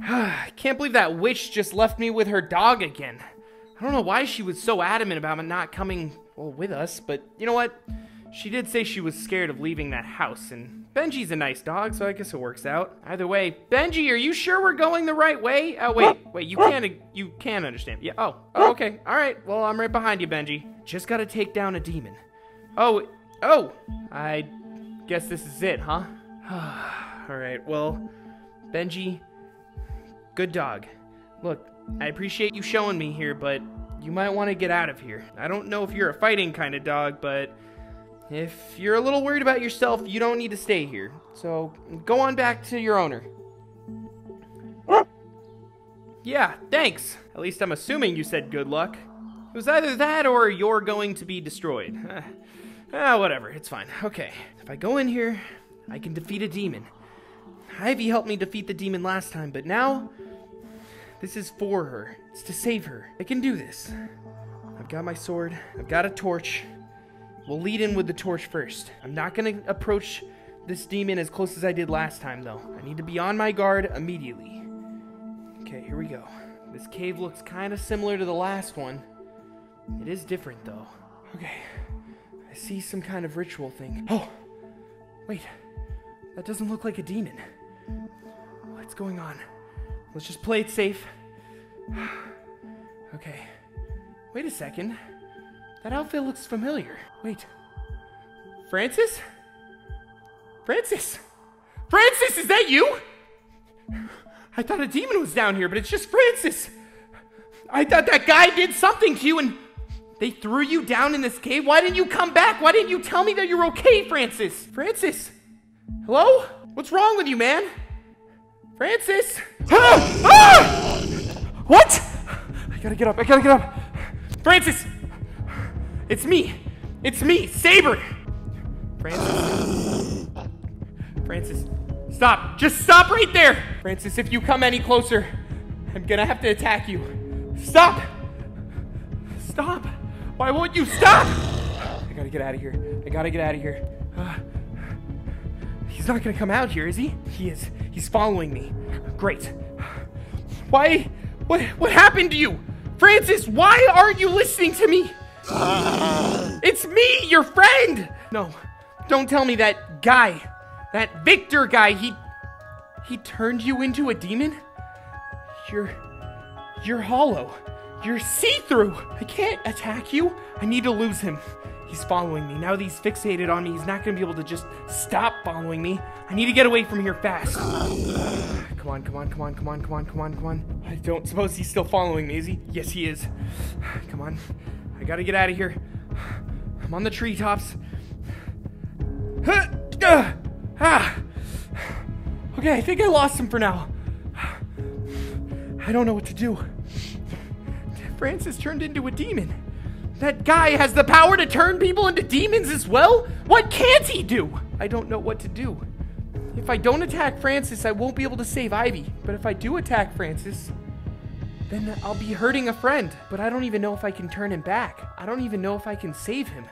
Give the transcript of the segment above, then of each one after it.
I can't believe that witch just left me with her dog again. I don't know why she was so adamant about not coming, well, with us, but you know what? She did say she was scared of leaving that house, and Benji's a nice dog, so I guess it works out. Either way, Benji, are you sure we're going the right way? Oh, wait, you can't understand. Yeah, oh, okay, all right, well, I'm right behind you, Benji. Just gotta take down a demon. Oh, I guess this is it, huh? All right, well, Benji, good dog. Look, I appreciate you showing me here, but you might want to get out of here. I don't know if you're a fighting kind of dog, but if you're a little worried about yourself, you don't need to stay here. So go on back to your owner. Yeah, thanks. At least I'm assuming you said good luck. It was either that or you're going to be destroyed. Whatever, it's fine. Okay, if I go in here, I can defeat a demon. Ivy helped me defeat the demon last time, but now this is for her. It's to save her. I can do this. I've got my sword. I've got a torch. We'll lead in with the torch first. I'm not gonna approach this demon as close as I did last time, though. I need to be on my guard immediately. Okay, here we go. This cave looks kind of similar to the last one. It is different, though. Okay, I see some kind of ritual thing. Oh, wait. That doesn't look like a demon. What's going on? Let's just play it safe. Okay. Wait a second. That outfit looks familiar. Wait. Francis? Francis? Francis, is that you? I thought a demon was down here, but it's just Francis. I thought that guy did something to you and they threw you down in this cave. Why didn't you come back? Why didn't you tell me that you're okay, Francis? Francis? Hello? What's wrong with you, man? Francis? Ah! Ah! What? I gotta get up. Francis! It's me, Sabre! Francis? Francis, stop! Just stop right there! Francis, if you come any closer, I'm gonna have to attack you. Stop! Stop! Why won't you stop? I gotta get out of here. He's not gonna come out here, is he? He is. He's following me. Great. Why? What happened to you? Francis, why aren't you listening to me? It's me, your friend! No, don't tell me that guy, that Victor guy, he turned you into a demon? You're hollow. You're see-through. I can't attack you. I need to lose him. He's following me. Now that he's fixated on me, he's not going to be able to just stop following me. I need to get away from here fast. Come on. I don't suppose he's still following me, is he? Yes, he is. Come on. I gotta get out of here. I'm on the treetops. Okay, I think I lost him for now. I don't know what to do. Francis turned into a demon. That guy has the power to turn people into demons as well? What can't he do? I don't know what to do. If I don't attack Francis, I won't be able to save Ivy. But if I do attack Francis, then I'll be hurting a friend. But I don't even know if I can turn him back. I don't even know if I can save him.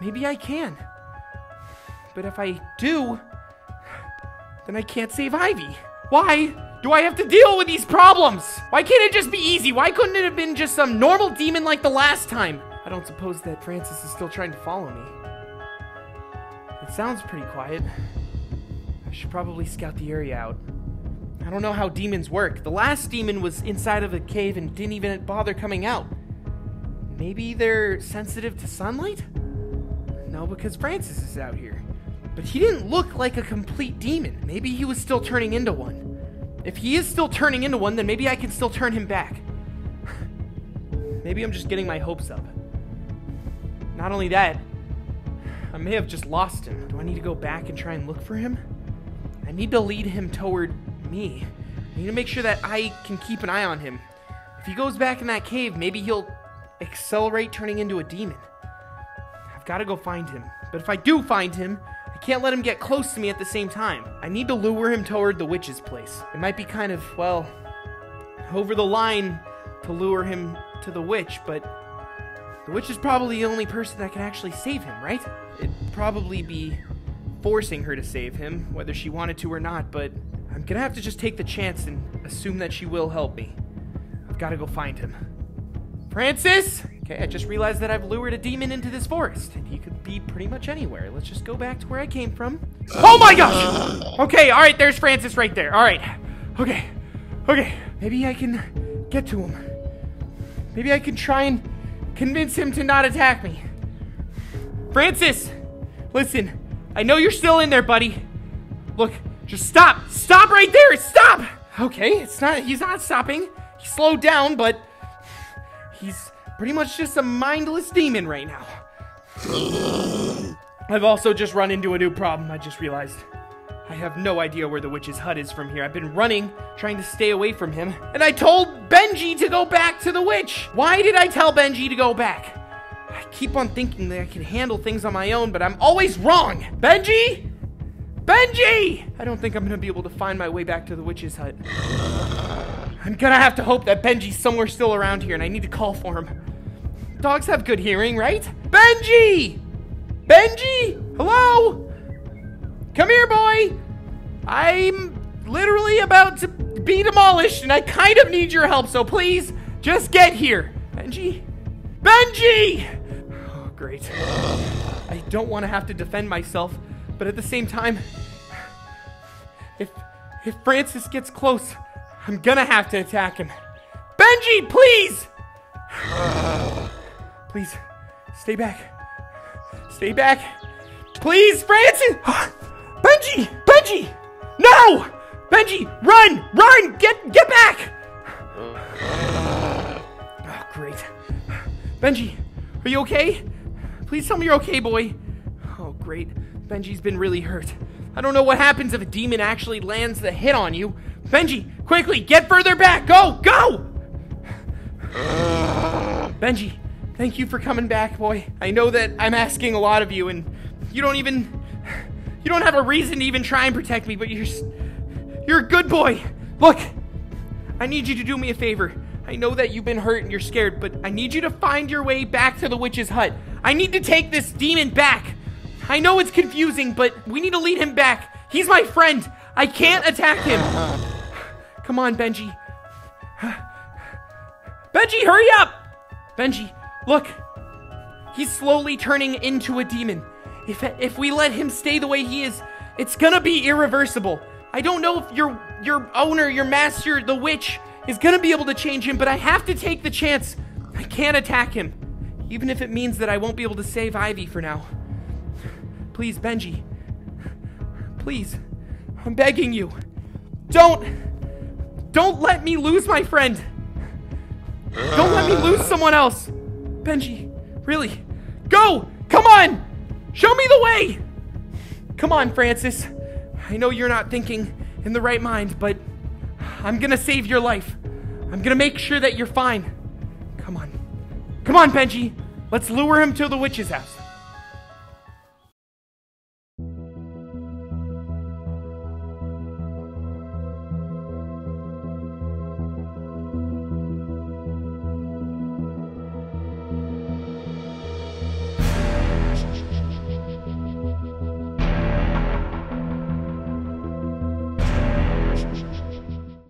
Maybe I can. But if I do, then I can't save Ivy. Why do I have to deal with these problems? Why can't it just be easy? Why couldn't it have been just some normal demon like the last time? I don't suppose that Francis is still trying to follow me. It sounds pretty quiet. I should probably scout the area out. I don't know how demons work. The last demon was inside of a cave and didn't even bother coming out. Maybe they're sensitive to sunlight? No, because Francis is out here. But he didn't look like a complete demon. Maybe he was still turning into one. If he is still turning into one, then maybe I can still turn him back. Maybe I'm just getting my hopes up. Not only that, I may have just lost him. Do I need to go back and try and look for him? I need to lead him toward me. I need to make sure that I can keep an eye on him. If he goes back in that cave, maybe he'll accelerate turning into a demon. I've got to go find him. But if I do find him, can't let him get close to me at the same time. I need to lure him toward the witch's place. It might be kind of, well, over the line to lure him to the witch, but the witch is probably the only person that can actually save him, right? It'd probably be forcing her to save him, whether she wanted to or not, but I I'm gonna have to just take the chance and assume that she will help me. I've gotta go find him. Francis? Okay, I just realized that I've lured a demon into this forest, and he could be pretty much anywhere. Let's just go back to where I came from. Oh my gosh! Okay, alright, there's Francis right there. Alright. Okay. Okay. Maybe I can get to him. Maybe I can try and convince him to not attack me. Francis! Listen, I know you're still in there, buddy. Look, just stop! Stop right there! Stop! Okay, it's not- he's not stopping. He slowed down, but he's pretty much just a mindless demon right now. I've also just run into a new problem, I just realized. I have no idea where the witch's hut is from here. I've been running, trying to stay away from him. And I told Benji to go back to the witch! Why did I tell Benji to go back? I keep on thinking that I can handle things on my own, but I'm always wrong! Benji? Benji! I don't think I'm gonna be able to find my way back to the witch's hut. I'm gonna have to hope that Benji's somewhere still around here, and I need to call for him. Dogs have good hearing, right? Benji! Benji? Hello? Come here, boy! I'm literally about to be demolished, and I kind of need your help, so please, just get here. Benji? Benji! Oh, great. I don't want to have to defend myself, but at the same time, if Francis gets close, I'm gonna have to attack him. Benji, please! Please, stay back. Stay back. Please, Francis! Benji! Benji! No! Benji, run! Run! Get back! Oh, great. Benji, are you okay? Please tell me you're okay, boy. Oh, great. Benji's been really hurt. I don't know what happens if a demon actually lands the hit on you. Benji, quickly, get further back! Go! Go! Benji, thank you for coming back, boy. I know that I'm asking a lot of you, and you don't have a reason to even try and protect me, but you're a good boy. Look, I need you to do me a favor. I know that you've been hurt and you're scared, but I need you to find your way back to the witch's hut. I need to take this demon back. I know it's confusing, but we need to lead him back. He's my friend. I can't attack him. Come on, Benji. Benji, hurry up! Benji, look. He's slowly turning into a demon. If we let him stay the way he is, it's gonna be irreversible. I don't know if your owner, your master, the witch, is gonna be able to change him, but I have to take the chance. I can't attack him, even if it means that I won't be able to save Ivy for now. Please, Benji. Please. I'm begging you. Don't let me lose my friend. Don't let me lose someone else. Benji, really. Go! Come on! Show me the way! Come on, Francis. I know you're not thinking in the right mind, but I'm gonna save your life. I'm gonna make sure that you're fine. Come on. Come on, Benji. Let's lure him to the witch's house.